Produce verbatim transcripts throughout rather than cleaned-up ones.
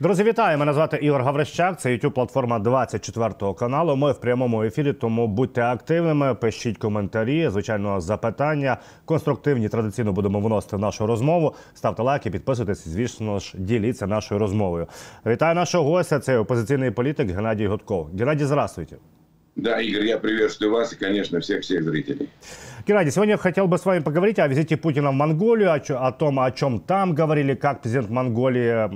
Друзі, вітаю! Мене звати Ігор Гаврещак, це YouTube-платформа двадцять четвертого каналу. Ми в прямому ефірі, тому будьте активними, пишіть коментарі, звичайно, запитання. Конструктивні традиційно будемо виносити в нашу розмову. Ставте лайки, підписуйтесь, звісно ж, діліться нашою розмовою. Вітаю нашого гостя, це опозиційний політик Геннадій Гудков. Геннадій, здравствуйте! Да, Игорь, я приветствую вас и, конечно, всех-всех зрителей. Геннадий, сегодня я хотел бы с вами поговорить о визите Путина в Монголию, о, о том, о чем там говорили, как президент Монголии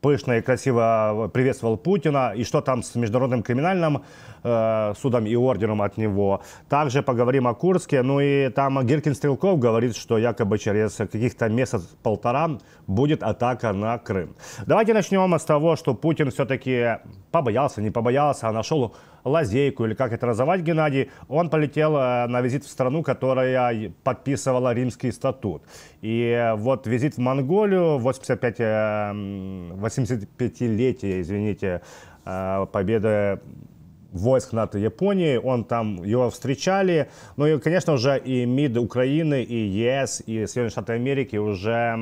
пышно и красиво приветствовал Путина, и что там с Международным криминальным э, судом и ордером от него. Также поговорим о Курске. Ну и там Гиркин Стрелков говорит, что якобы через каких-то месяц-полтора будет атака на Крым. Давайте начнем с того, что Путин все-таки побоялся, не побоялся, а нашел лазейку, или как это называть, Геннадий. Он полетел на визит в страну, которая подписывала Римский статут. И вот визит в Монголию, восемьдесят пятилетие, извините, победы войск НАТО Японии, он там, его встречали. Ну и, конечно же, и МИД Украины, и ЕС, и Соединенные Штаты Америки уже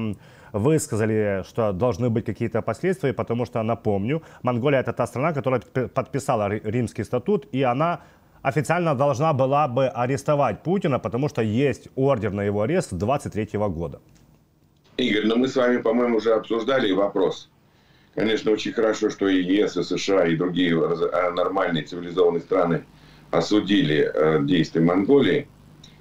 высказали, что должны быть какие-то последствия, потому что, напомню, Монголия — это та страна, которая подписала Римский статут, и она официально должна была бы арестовать Путина, потому что есть ордер на его арест две тысячи двадцать третьего года. Игорь, ну мы с вами, по-моему, уже обсуждали вопрос. Конечно, очень хорошо, что и ЕС, и США, и другие нормальные цивилизованные страны осудили действия Монголии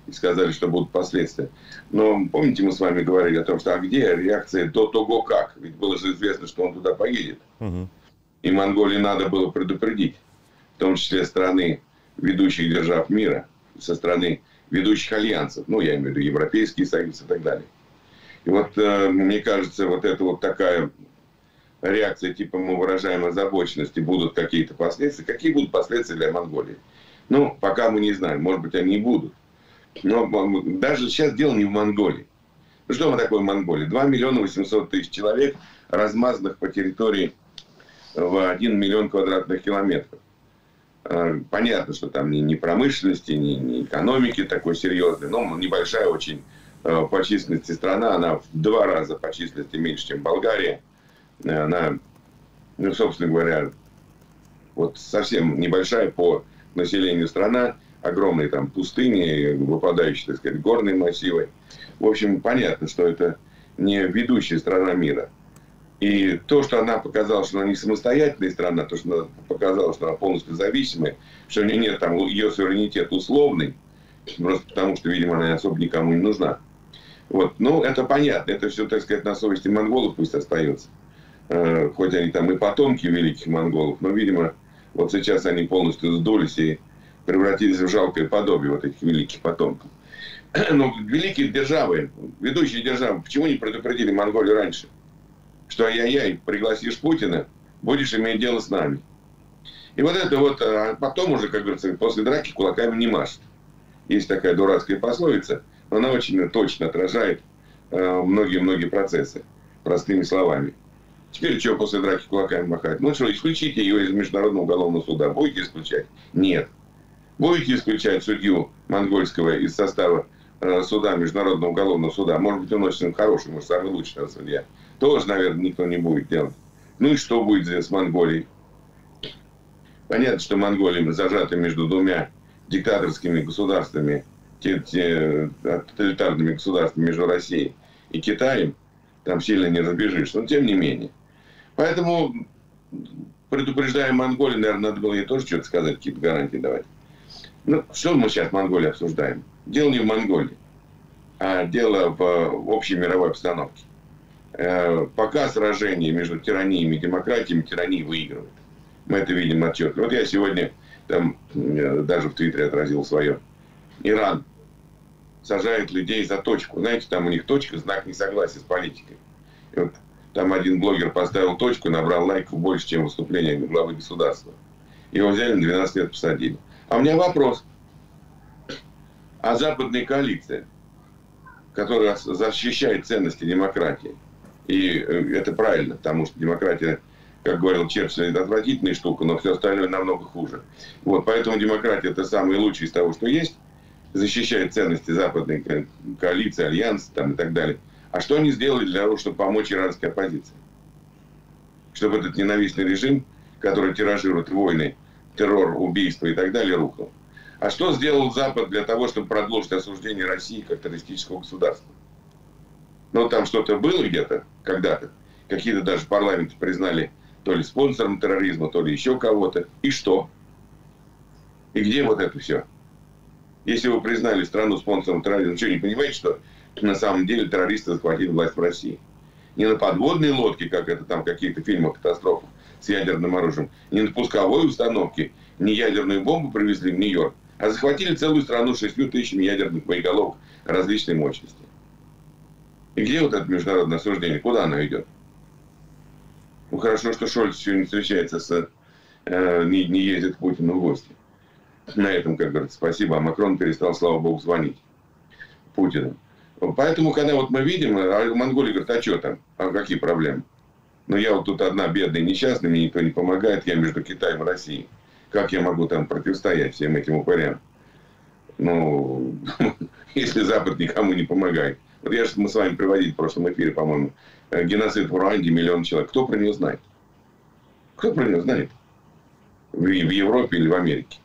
и сказали, что будут последствия. Но помните, мы с вами говорили о том, что а где реакция до того как? Ведь было же известно, что он туда поедет. Угу. И Монголии надо было предупредить, в том числе страны ведущих держав мира, со стороны ведущих альянсов, ну, я имею в виду Европейский Союз и так далее. И вот, э, мне кажется, вот это вот такая реакция, типа мы выражаем озабоченность, и будут какие-то последствия. Какие будут последствия для Монголии? Ну, пока мы не знаем, может быть, они и будут. Но даже сейчас дело не в Монголии. Ну, что мы такое Монголия? два миллиона восемьсот тысяч человек, размазанных по территории в один миллион квадратных километров. Понятно, что там ни промышленности, ни экономики такой серьезной. Но небольшая очень по численности страна. Она в два раза по численности меньше, чем Болгария. Она, ну, собственно говоря, вот совсем небольшая по населению страна. Огромные там пустыни, выпадающие, так сказать, горные массивы. В общем, понятно, что это не ведущая страна мира. И то, что она показала, что она не самостоятельная страна, то, что она показала, что она полностью зависимая, что у нее нет там, ее суверенитет условный, просто потому что, видимо, она особо никому не нужна. Вот. Ну, это понятно, это все, так сказать, на совести монголов пусть остается. Хоть они там и потомки великих монголов, но, видимо, вот сейчас они полностью сдулись и превратились в жалкое подобие вот этих великих потомков. Но великие державы, ведущие державы, почему не предупредили Монголию раньше? Что ай-яй-яй, пригласишь Путина, будешь иметь дело с нами. И вот это вот, а потом уже, как говорится, после драки кулаками не машет. Есть такая дурацкая пословица, но она очень точно отражает многие-многие э, процессы, простыми словами. Теперь что после драки кулаками махать? Ну что, исключите ее из Международного уголовного суда, будете исключать? Нет. Будете исключать судью монгольского из состава э, суда, Международного уголовного суда, может быть, он очень хороший, может, самый лучший судья, тоже, наверное, никто не будет делать. Ну и что будет с Монголией? Понятно, что Монголия зажата между двумя диктаторскими государствами, тоталитарными государствами, между Россией и Китаем, там сильно не разбежишь, но тем не менее. Поэтому, предупреждая Монголию, наверное, надо было ей тоже что-то сказать, какие-то гарантии давать. Ну, что мы сейчас в Монголии обсуждаем? Дело не в Монголии, а дело в общей мировой обстановке. Пока сражение между тираниями и демократиями, тирании выигрывает. Мы это видим отчетливо. Вот я сегодня там даже в Твиттере отразил свое. Иран сажает людей за точку. Знаете, там у них точка, знак несогласия с политикой. И вот там один блогер поставил точку, набрал лайков больше, чем выступление главы государства. Его взяли на двенадцать лет, посадили. А у меня вопрос. А западная коалиция, которая защищает ценности демократии, и это правильно, потому что демократия, как говорил Черчилль, это отвратительная штука, но все остальное намного хуже. Вот, поэтому демократия — это самый лучший из того, что есть, защищает ценности западной коалиции, альянса там, и так далее. А что они сделали для того, чтобы помочь иранской оппозиции? чтобы этот ненавистный режим, который тиражирует войны, террор, убийства и так далее, рухнул. А что сделал Запад для того, чтобы продолжить осуждение России как террористического государства? Ну, там что-то было где-то, когда-то. Какие-то даже парламенты признали то ли спонсором терроризма, то ли еще кого-то. И что? И где вот это все? Если вы признали страну спонсором терроризма, что, не понимаете, что на самом деле террористы захватили власть в России? Не на подводной лодке, как это там в каких-то фильмах катастроф с ядерным оружием, не на пусковой установке, не ядерную бомбу привезли в Нью-Йорк, а захватили целую страну шестью тысячами ядерных боеголовок различной мощности. И где вот это международное осуждение? Куда оно идет? Ну, хорошо, что Шольц сегодня встречается с... Э, не, не ездит к Путину в гости. На этом, как говорится, спасибо. А Макрон перестал, слава богу, звонить Путину. Поэтому, когда вот мы видим, а Монголия говорит, а что там? А какие проблемы? Ну, я вот тут одна бедная, несчастная, мне никто не помогает, я между Китаем и Россией. Как я могу там противостоять всем этим упырям? Ну, если Запад никому не помогает. Вот я же мы с вами приводили в прошлом эфире, по-моему, геноцид в Руанде, миллион человек. Кто про нее знает? Кто про нее знает? В, в Европе или в Америке?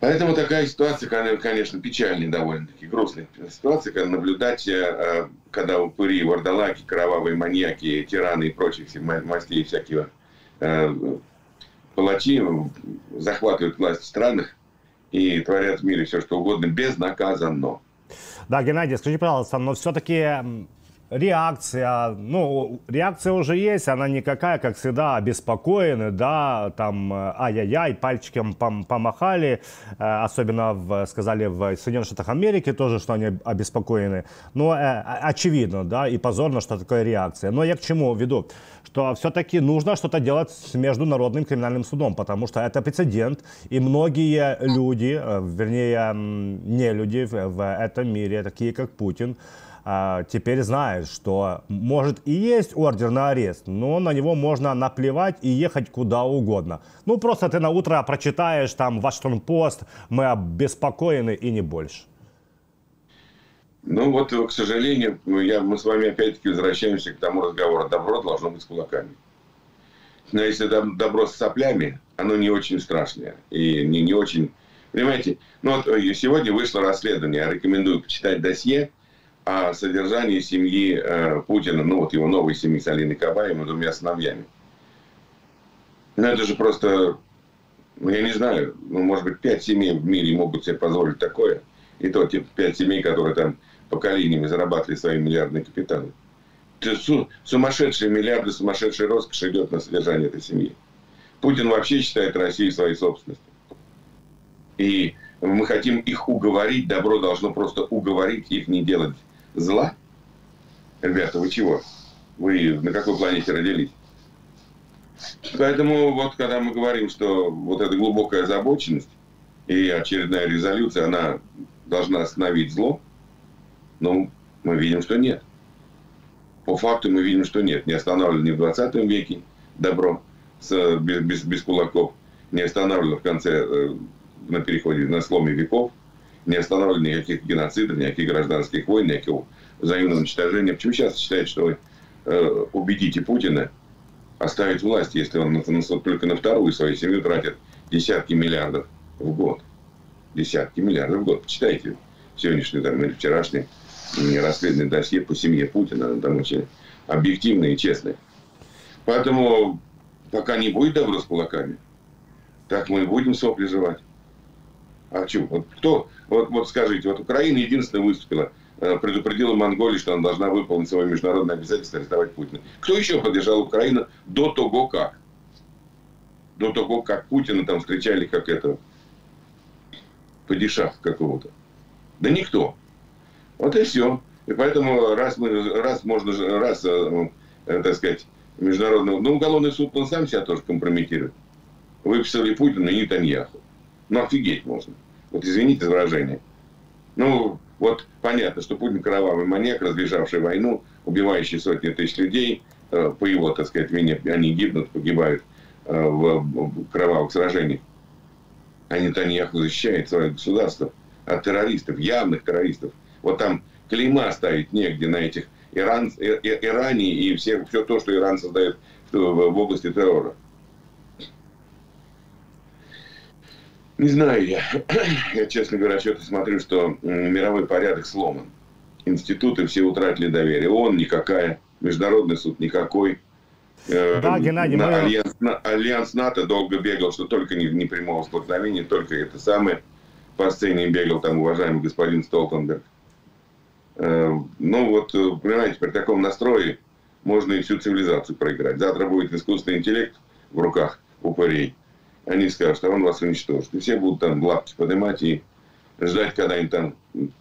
Поэтому такая ситуация, конечно, печальная довольно-таки, грустная ситуация, когда наблюдать, когда упыри, вардалаки, кровавые маньяки, тираны и прочих мастей всяких палачи захватывают власть в странах и творят в мире все, что угодно, безнаказанно. Да, Геннадий, скажи, пожалуйста, но все-таки... Реакция, ну, реакция уже есть, она никакая, как всегда, обеспокоены, да, там, ай-яй-яй, пальчиком пом помахали, э, особенно, в, сказали, в Соединенных Штатах Америки тоже, что они обеспокоены, но э, очевидно, да, и позорно, что такое реакция. Но я к чему веду, что все-таки нужно что-то делать с Международным криминальным судом, потому что это прецедент, и многие люди, вернее, не люди в этом мире, такие как Путин, теперь знает, что может и есть ордер на арест, но на него можно наплевать и ехать куда угодно. Ну, просто ты на утро прочитаешь там Вашингтон-Пост, мы обеспокоены и не больше. Ну вот, к сожалению, я, мы с вами опять-таки возвращаемся к тому разговору. Добро должно быть с кулаками. Но если добро с соплями, оно не очень страшное и не, не очень... Понимаете, ну вот сегодня вышло расследование, я рекомендую почитать досье, о содержании семьи э, Путина, ну вот его новой семьи с Алиной Кабаевым и двумя сыновьями. Ну это же просто, ну, я не знаю, ну, может быть, пять семей в мире могут себе позволить такое. И то те пять семей, которые там поколениями зарабатывали свои миллиардные капиталы. Это су сумасшедшие миллиарды, сумасшедшая роскошь идет на содержание этой семьи. Путин вообще считает Россию своей собственностью. И мы хотим их уговорить, добро должно просто уговорить их не делать зла? Ребята, вы чего? Вы на какой планете родились? Поэтому вот когда мы говорим, что вот эта глубокая озабоченность и очередная резолюция, она должна остановить зло, но мы видим, что нет. По факту мы видим, что нет. Не останавливали ни в двадцатом веке добро с, без, без, без кулаков, не останавливали в конце, на переходе, на сломе веков, не останавливали никаких геноцидов, никаких гражданских войн, никакого взаимного уничтожения. Почему сейчас считают, что вы э, убедите Путина оставить власть, если он на, на, только на вторую свою семью тратит десятки миллиардов в год? Десятки миллиардов в год. Почитайте сегодняшнее там, или вчерашнее расследование досье по семье Путина. Оно там очень объективное и честное. Поэтому пока не будет добро с кулаками, так мы и будем сопли жевать. А что? Вот кто? Вот, вот скажите, вот Украина единственная выступила, предупредила Монголию, что она должна выполнить свое международное обязательство арестовать Путина. Кто еще поддержал Украину до того, как? До того, как Путина там встречали, как это, падишах какого-то. Да никто. Вот и все. И поэтому раз, мы, раз можно, раз, так сказать, международный, ну, уголовный суд, он сам себя тоже компрометирует. Выписали Путина и Нетаньяху. Ну, офигеть можно. Вот извините за выражение. Ну, вот понятно, что Путин кровавый маньяк, разбежавший войну, убивающий сотни тысяч людей. По его, так сказать, вине они гибнут, погибают в кровавых сражениях. А Нетаньяху защищает свое государство от террористов, явных террористов. Вот там клейма ставить негде на этих Иран, и, и, Иране и все, все то, что Иран создает в, в области террора. Не знаю я. Я, честно говоря, что-то смотрю, что мировой порядок сломан. Институты все утратили доверие. ООН никакая, Международный суд никакой. Да, Геннадий, на мы... альянс, на, альянс НАТО долго бегал, что только не, не прямого столкновения, только это самое. По сцене бегал там уважаемый господин Столтенберг. Ну вот, понимаете, при таком настрое можно и всю цивилизацию проиграть. Завтра будет искусственный интеллект в руках упырей. Они скажут, что он вас уничтожит. И все будут там лапки поднимать и ждать, когда им там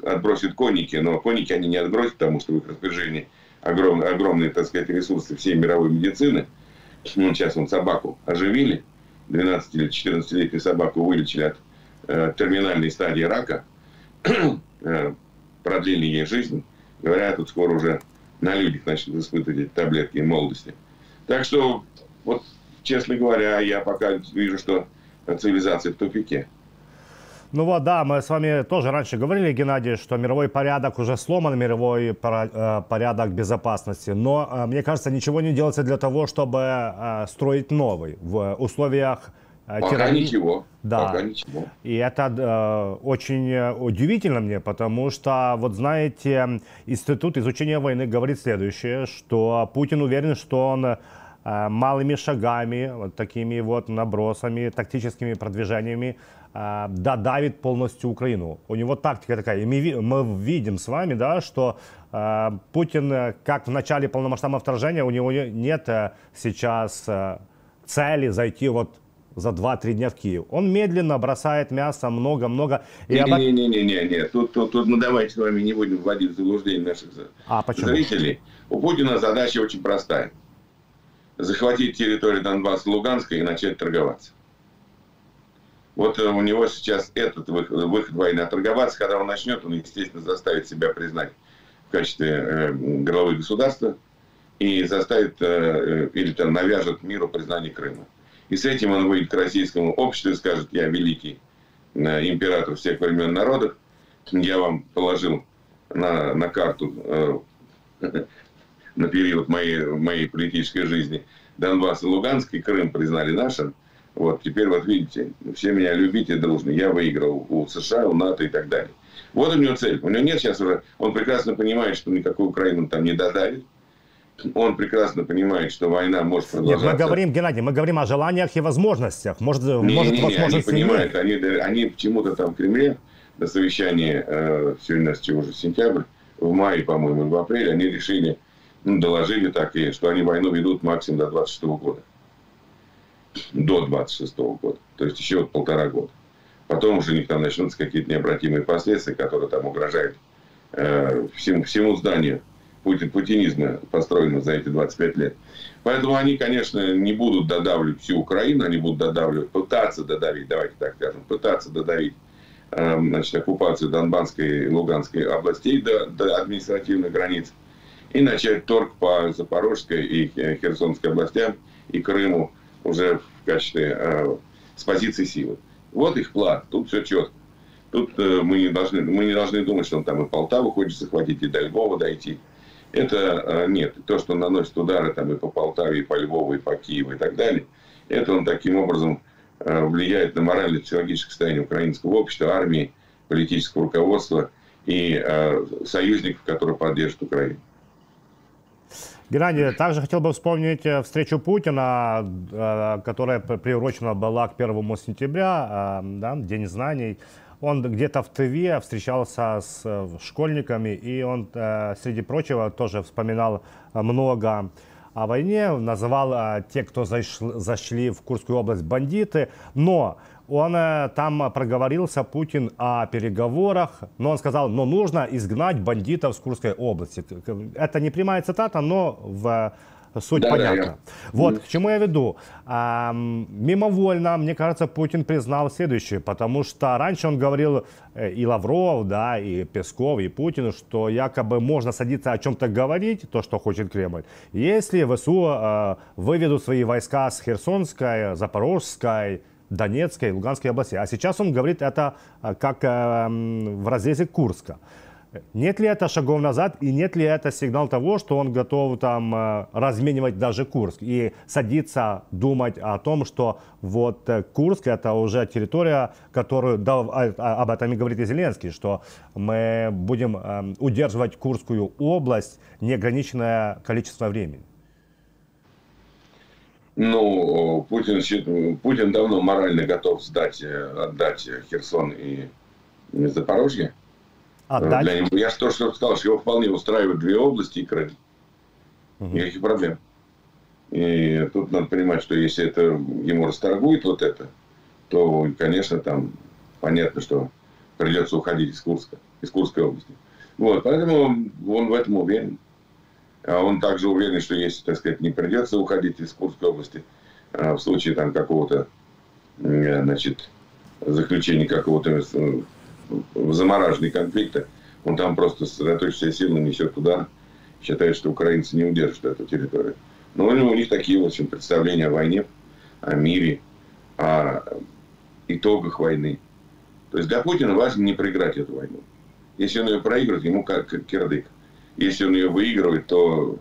отбросят конники. Но конники они не отбросят, потому что в их распоряжении огромные, огромные, так сказать, ресурсы всей мировой медицины. Ну, сейчас вон собаку оживили. двенадцати- или четырнадцатилетнюю собаку вылечили от э, терминальной стадии рака. Продлили ей жизнь. Говорят, тут скоро уже на людях начнут испытывать эти таблетки молодости. Так что, вот, честно говоря, я пока вижу, что цивилизация в тупике. Ну вот, да, мы с вами тоже раньше говорили, Геннадий, что мировой порядок уже сломан, мировой порядок безопасности. Но, мне кажется, ничего не делается для того, чтобы строить новый в условиях терроризма. Пока ничего. Да. Пока ничего. И это очень удивительно мне, потому что, вот знаете, Институт изучения войны говорит следующее, что Путин уверен, что он... малыми шагами, вот такими вот набросами, тактическими продвижениями додавит полностью Украину. У него тактика такая. И мы, мы видим с вами, да, что Путин, как в начале полномасштабного вторжения, у него нет сейчас цели зайти вот за два-три дня в Киев. Он медленно бросает мясо, много-много. Не-не-не, об... не, не, не, не. Тут, тут, тут мы давайте с вами не будем вводить в заблуждение наших а, зрителей. У Путина задача очень простая. Захватить территорию Донбасса, Луганска и начать торговаться. Вот у него сейчас этот выход, выход войны. А торговаться, когда он начнет, он, естественно, заставит себя признать в качестве э, главы государства и заставит э, или там навяжет миру признание Крыма. И с этим он выйдет к российскому обществу и скажет: я великий э, император всех времен народов, я вам положил на, на карту... Э, на период моей, моей политической жизни Донбасс и Луганск, и Крым признали нашим. Вот, теперь вот видите, все меня любите дружно. Я выиграл у США, у НАТО и так далее. Вот у него цель. У него нет сейчас уже... Он прекрасно понимает, что никакую Украину там не додавит. Он прекрасно понимает, что война может продолжаться. Нет, мы говорим, Геннадий, мы говорим о желаниях и возможностях. Может, не, может не, не, возможности они понимают, они, они почему-то там в Кремле на совещании, э, сегодня у нас уже сентябрь, в мае, по-моему, в апреле, они решили... Ну, доложили так и, что они войну ведут максимум до двадцать шестого года. До двадцать шестого года. То есть еще вот полтора года. Потом уже у них там начнутся какие-то необратимые последствия, которые там угрожают э, всему, всему зданию пути, путинизма, построенному за эти двадцать пять лет. Поэтому они, конечно, не будут додавливать всю Украину, они будут додавливать, пытаться додавить, давайте так скажем, пытаться додавить э, значит, оккупацию Донбасской и Луганской областей до, до административных границ. И начать торг по Запорожской и Херсонской областям и Крыму уже в качестве э, с позиции силы. Вот их план. Тут все четко. Тут э, мы, не должны, мы не должны думать, что он там и Полтаву хочет захватить, и до Львова дойти. Это э, нет. То, что он наносит удары там и по Полтаве, и по Львову, и по Киеву, и так далее, это он таким образом э, влияет на моральное и психологическое состояние украинского общества, армии, политического руководства и э, союзников, которые поддержат Украину. Геннадий, также хотел бы вспомнить встречу Путина, которая приурочена была к первому сентября, да, День знаний. Он где-то в Тве встречался с школьниками, и он, среди прочего, тоже вспоминал много о войне, называл те, кто зашли в Курскую область, бандиты, но... Он там проговорился, Путин, о переговорах, но он сказал, но нужно изгнать бандитов с Курской области. Это не прямая цитата, но в суть да, понятна. Да, вот, да. К чему я веду. А, мимовольно, мне кажется, Путин признал следующее, потому что раньше он говорил и Лавров, да, и Песков, и Путин, что якобы можно садиться о чем-то говорить, то, что хочет Кремль, если ВСУ а, выведут свои войска с Херсонской, Запорожской, Донецкой, Луганской области. А сейчас он говорит это как в разрезе Курска. Нет ли это шагов назад и нет ли это сигнал того, что он готов там разменивать даже Курск и садиться думать о том, что вот Курск это уже территория, которую, да, об этом и говорит и Зеленский, что мы будем удерживать Курскую область неограниченное количество времени? Ну, Путин, Путин давно морально готов сдать, отдать Херсон и Запорожье. Отдать? Для него, я же то, что сказал, что его вполне устраивают две области и Крым. Угу. Никаких проблем. И тут надо понимать, что если это ему расторгует вот это, то, конечно, там понятно, что придется уходить из Курска, из Курской области. Вот, поэтому он в этом уверен. Он также уверен, что если, так сказать, не придется уходить из Курской области в случае там какого-то, значит, заключения какого-то замораживания конфликта, он там просто сосредоточится силы, несет удар, считает, что украинцы не удержат эту территорию. Но у них такие, в общем, представления о войне, о мире, о итогах войны. То есть для Путина важно не проиграть эту войну. Если он ее проиграет, ему как кирдык. Если он ее выигрывает, то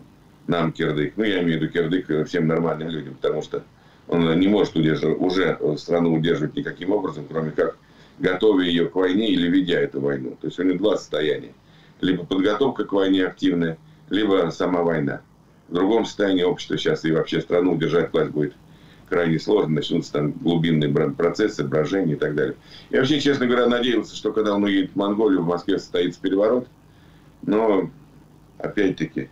нам кирдык. Ну, я имею в виду кирдык всем нормальным людям, потому что он не может удерживать, уже страну удерживать никаким образом, кроме как готовя ее к войне или ведя эту войну. То есть у него два состояния. Либо подготовка к войне активная, либо сама война. В другом состоянии общества сейчас и вообще страну удержать власть будет крайне сложно. Начнутся там глубинные процессы, брожения и так далее. Я вообще, честно говоря, надеялся, что когда он уедет в Монголию, в Москве состоится переворот. Но... Опять-таки,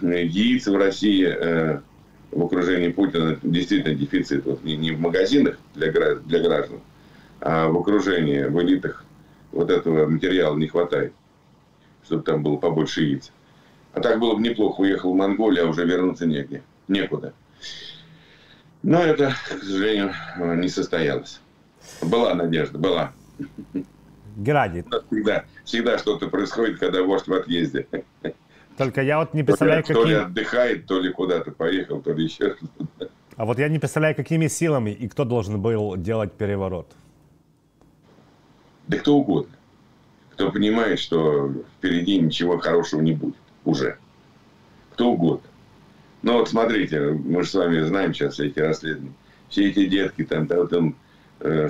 яиц в России э, в окружении Путина действительно дефицит. Вот не, не в магазинах для, для граждан, а в окружении, в элитах вот этого материала не хватает, чтобы там было побольше яиц. А так было бы неплохо. Уехал в Монголию, а уже вернуться негде, некуда. Но это, к сожалению, не состоялось. Была надежда, была. Геннадий. Всегда, всегда что-то происходит, когда вождь в отъезде. Только я вот не представляю, то ли, какие... то ли отдыхает, то ли куда-то поехал, то ли еще что-то. А вот я не представляю, какими силами и кто должен был делать переворот. Да кто угодно. Кто понимает, что впереди ничего хорошего не будет. Уже. Кто угодно. Ну вот смотрите, мы же с вами знаем сейчас все эти расследования. Все эти детки там, да, вот он...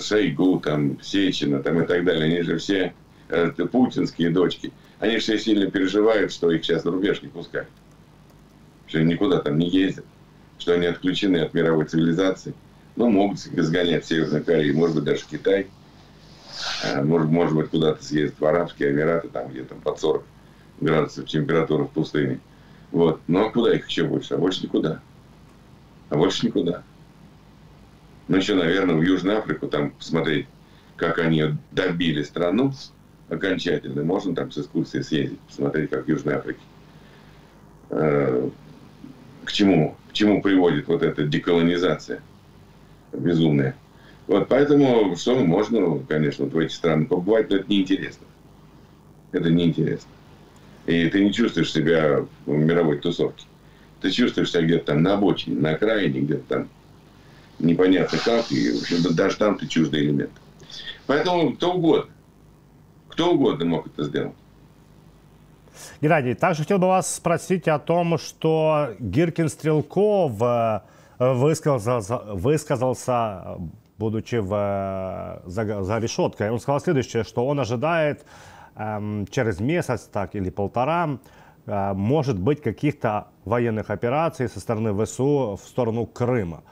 Шойгу, там, Сечина там, и так далее, они же все э, путинские дочки, они все сильно переживают, что их сейчас на рубеж не пускают, что никуда там не ездят, что они отключены от мировой цивилизации, ну, могут сгонять в Северную Корею, может быть, даже в Китай, а, может, может быть, куда-то съездят в Арабские Эмираты, там, где-то под сорок градусов температура в пустыне, вот, но куда их еще больше, а больше никуда, а больше никуда. Ну, еще, наверное, в Южную Африку, там, посмотреть, как они добили страну окончательно. Можно там с экскурсией съездить, посмотреть, как в Южной Африке. Э, к чему, к чему приводит вот эта деколонизация безумная. Вот, поэтому, что можно, конечно, вот в эти страны побывать, но это неинтересно. Это неинтересно. И ты не чувствуешь себя в мировой тусовке. Ты чувствуешь себя где-то там на обочине, на окраине, где-то там. Непонятно как, и в общем, даже там ты чуждый элемент. Поэтому кто угодно, кто угодно мог это сделать. Геннадий, также хотел бы вас спросить о том, что Гиркин Стрелков высказался, высказался будучи в, за, за решеткой. Он сказал следующее, что он ожидает эм, через месяц так, или полтора, э, может быть, каких-то военных операций со стороны ВСУ в сторону Крыма.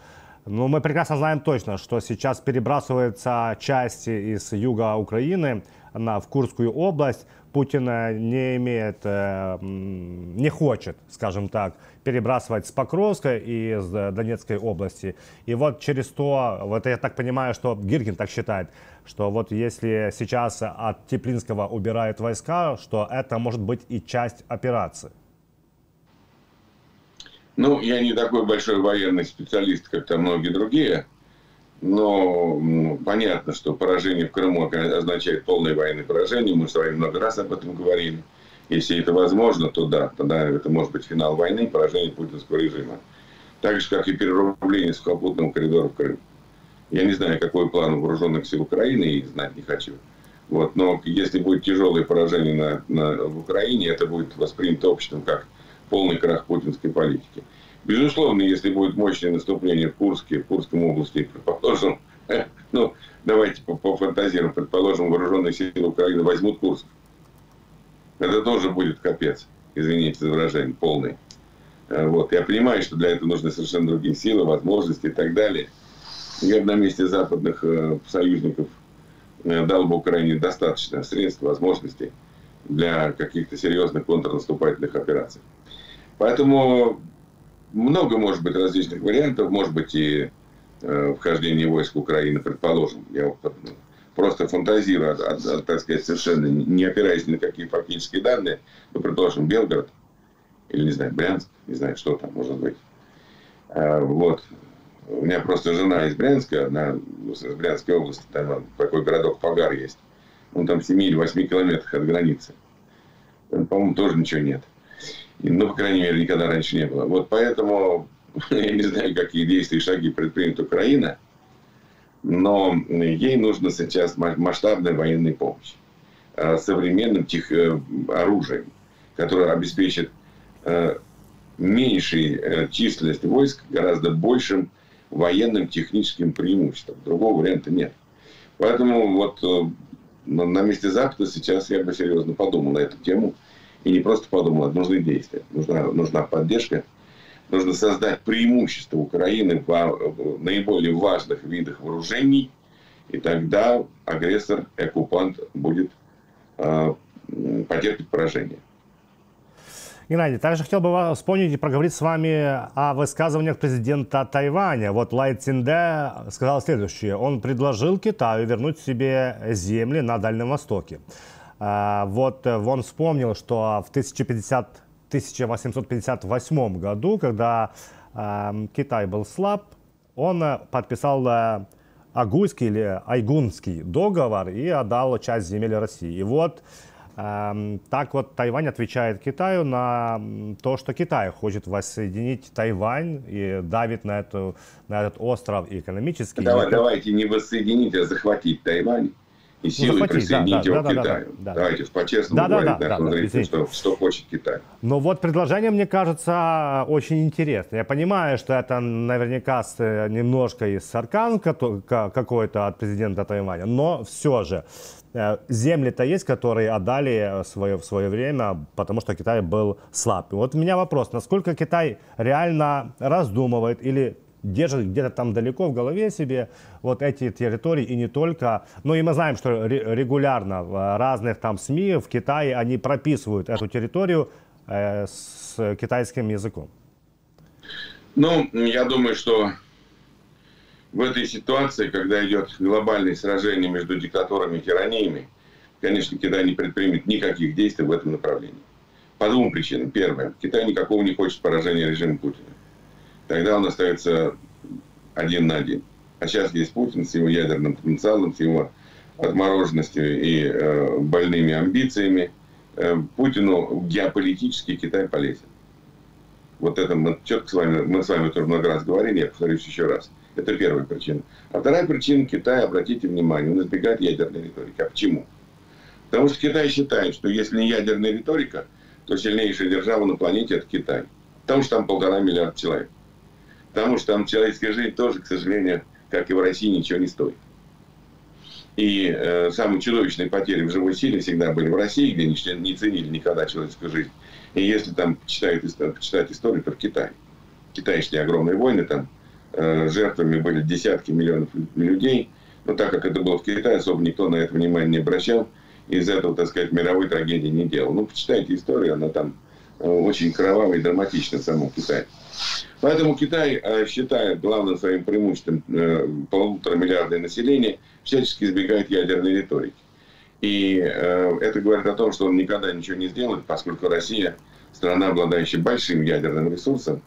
Но мы прекрасно знаем точно, что сейчас перебрасываются части из юга Украины на, в Курскую область. Путин не имеет, э, не хочет, скажем так, перебрасывать с Покровской и из Донецкой области. И вот через то, вот я так понимаю, что Гиркин так считает, что вот если сейчас от Теплинского убирают войска, что это может быть и часть операции. Ну, я не такой большой военный специалист, как там многие другие, но понятно, что поражение в Крыму означает полное военное поражение. Мы с вами много раз об этом говорили. Если это возможно, то да, тогда это может быть финал войны, поражение путинского режима. Так же, как и перерубление сухопутного коридора в Крым. Я не знаю, какой план вооруженных сил Украины, и знать не хочу. Вот. Но если будет тяжелое поражение на, на, в Украине, это будет воспринято обществом как полный крах путинской политики. Безусловно, если будет мощное наступление в Курске, в Курском области, предположим, ну, давайте пофантазируем, предположим, вооруженные силы Украины возьмут Курск. Это тоже будет капец, извините за выражение, полный. Вот. Я понимаю, что для этого нужны совершенно другие силы, возможности и так далее. Я бы на месте западных союзников дал бы Украине достаточно средств, возможностей для каких-то серьезных контрнаступательных операций. Поэтому много может быть различных вариантов, может быть и э, вхождение войск Украины, предположим. Я просто фантазирую, от, от, от, так сказать, совершенно не опираясь ни на какие фактические данные, но предположим Белгород или, не знаю, Брянск, не знаю, что там может быть. Э, вот. У меня просто жена из Брянска, она из Брянской области, там такой городок Погар есть. Он там в семи или восьми километрах от границы. Там, по-моему, тоже ничего нет. Ну, по крайней мере, никогда раньше не было. Вот поэтому я не знаю, какие действия и шаги предпримет Украина, но ей нужна сейчас масштабная военная помощь современным тех, оружием, которое обеспечит меньшей численности войск гораздо большим военным техническим преимуществом. Другого варианта нет. Поэтому вот на месте Запада сейчас я бы серьезно подумал на эту тему. И не просто подумал, а нужны действия, нужна, нужна поддержка, нужно создать преимущество Украины в наиболее важных видах вооружений, и тогда агрессор, оккупант будет э, потерпеть поражение. Геннадий, также хотел бы вспомнить и проговорить с вами о высказываниях президента Тайваня. Вот Лай Цинде сказал следующее. Он предложил Китаю вернуть себе земли на Дальнем Востоке. Вот он вспомнил, что в тысяча восемьсот пятьдесят восьмом году, когда Китай был слаб, он подписал Агуйский или Айгунский договор и отдал часть земель России. И вот так вот Тайвань отвечает Китаю на то, что Китай хочет воссоединить Тайвань и давит на, эту, на этот остров экономически. Давай, давайте не воссоединить, а захватить Тайвань. И силы ну, присоединить да, его да, к да, Китаю. Да, да, Давайте да. по-честному да, говорить, да, да, да, говорить да, что, что хочет Китай. Но вот предложение, мне кажется, очень интересное. Я понимаю, что это наверняка немножко и сарказм какой-то от президента Тайваня, но все же земли-то есть, которые отдали свое, в свое время, потому что Китай был слаб. И вот у меня вопрос, насколько Китай реально раздумывает или держит где-то там далеко в голове себе вот эти территории и не только. Ну и мы знаем, что регулярно в разных там СМИ в Китае они прописывают эту территорию э, с китайским языком. Ну, я думаю, что в этой ситуации, когда идет глобальное сражение между диктатурами и тираниями, конечно, Китай не предпримет никаких действий в этом направлении. По двум причинам. Первое. Китай никакого не хочет поражения режима Путина. Тогда он остается один на один. А сейчас есть Путин с его ядерным потенциалом, с его отмороженностью и э, больными амбициями. Э, Путину геополитически Китай полезен. Вот это мы четко с вами, мы с вами тоже много раз говорили, я повторюсь еще раз. Это первая причина. А вторая причина Китая, обратите внимание, он избегает ядерной риторики. А почему? Потому что Китай считает, что если не ядерная риторика, то сильнейшая держава на планете это Китай. Потому что там полтора миллиарда человек. Потому что там человеческая жизнь тоже, к сожалению, как и в России, ничего не стоит. И э, самые чудовищные потери в живой силе всегда были в России, где не, не ценили никогда человеческую жизнь. И если там почитать, почитать историю, то в Китае. В Китае шли огромные войны, там э, жертвами были десятки миллионов людей. Но так как это было в Китае, особо никто на это внимание не обращал. Из этого, так сказать, мировой трагедии не делал. Ну, почитайте историю, она там э, очень кровавая и драматична в самом Китае. Поэтому Китай считает главным своим преимуществом э, полуторамиллиардное население, всячески избегает ядерной риторики. И э, это говорит о том, что он никогда ничего не сделает, поскольку Россия страна, обладающая большим ядерным ресурсом.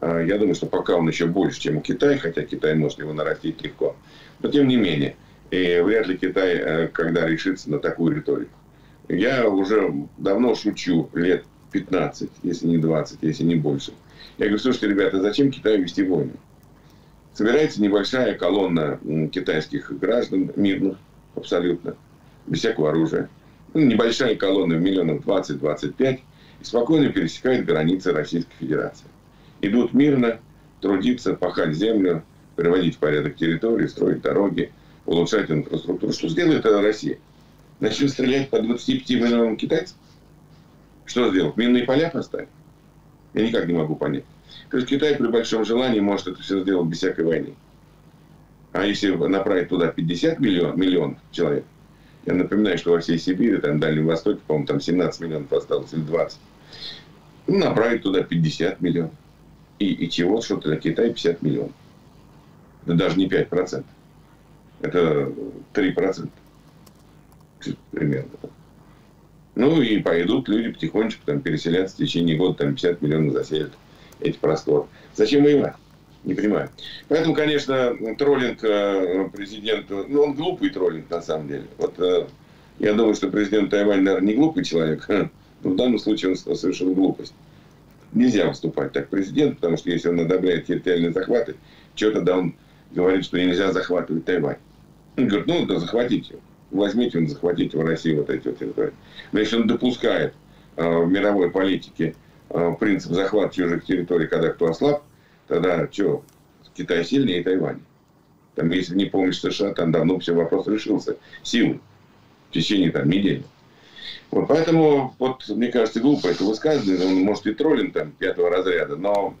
Э, я думаю, что пока он еще больше, чем у Китая, хотя Китай может его нарастить легко. Но тем не менее, и вряд ли Китай э, когда решится на такую риторику. Я уже давно шучу, лет пятнадцать, если не двадцать, если не больше. Я говорю, слушайте, ребята, зачем Китаю вести войны? Собирается небольшая колонна китайских граждан, мирных абсолютно, без всякого оружия. Ну, небольшая колонна в миллионов двадцать-двадцать пять и спокойно пересекает границы Российской Федерации. Идут мирно, трудиться, пахать землю, приводить в порядок территории, строить дороги, улучшать инфраструктуру. Что сделает Россия? Начнет стрелять по двадцати пяти миллионам китайцев? Что сделать? Минные поля поставить? Я никак не могу понять. То есть Китай при большом желании может это все сделать без всякой войны. А если направить туда пятьдесят миллионов человек, я напоминаю, что во всей Сибири, там, в Дальнем Востоке, по-моему, там семнадцать миллионов осталось, или двадцать. Ну, направить туда пятьдесят миллионов. И, и чего? Что-то на Китай пятьдесят миллионов. Это даже не пять процентов. Это три процента. Примерно. Ну, и пойдут люди потихонечку там переселяться в течение года, там пятьдесят миллионов заселят эти просторы. Зачем воевать? Не понимаю. Поэтому, конечно, троллинг президента, ну, он глупый троллинг, на самом деле. Вот я думаю, что президент Тайваня, наверное, не глупый человек, но в данном случае он совершил глупость. Нельзя выступать так президент, потому что если он одобряет территориальные захваты, что тогда он говорит, что нельзя захватывать Тайвань. Он говорит, ну, да захватите его. Возьмите, он захватите в России вот эти вот территории. Но если он допускает э, в мировой политике э, принцип захвата чужих территорий, когда кто ослаб, тогда что, Китай сильнее и Тайвань. Там, если не помнишь США, там давно все вопрос решился. Силы. В течение там недели. Вот, поэтому, вот, мне кажется, глупо это высказывание. Он может и троллинг там пятого разряда, но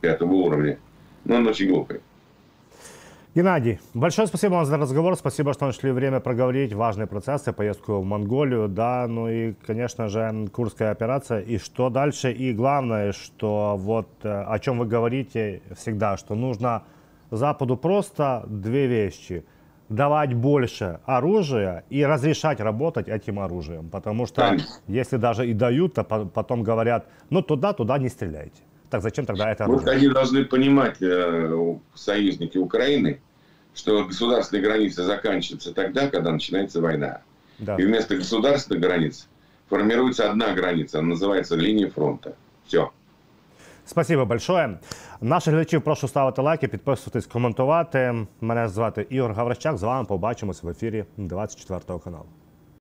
пятого уровня. Но он очень глупый. Геннадий, большое спасибо вам за разговор, спасибо, что нашли время проговорить важные процессы, поездку в Монголию, да, ну и, конечно же, Курская операция, и что дальше, и главное, что вот о чем вы говорите всегда, что нужно Западу просто две вещи, давать больше оружия и разрешать работать этим оружием, потому что если даже и дают, то потом говорят, ну туда-туда не стреляйте. Так зачем тогда это оружие? Вот они должны понимать, союзники Украины, что государственные границы заканчиваются тогда, когда начинается война. Да. И вместо государственных границ формируется одна граница, она называется линия фронта. Все. Спасибо большое. Наших глядачів прошу ставити лайки, підписуватись, коментувати. Мене звати Ігор Гаврещак. З вами побачимось в ефірі двадцять четвертого каналу.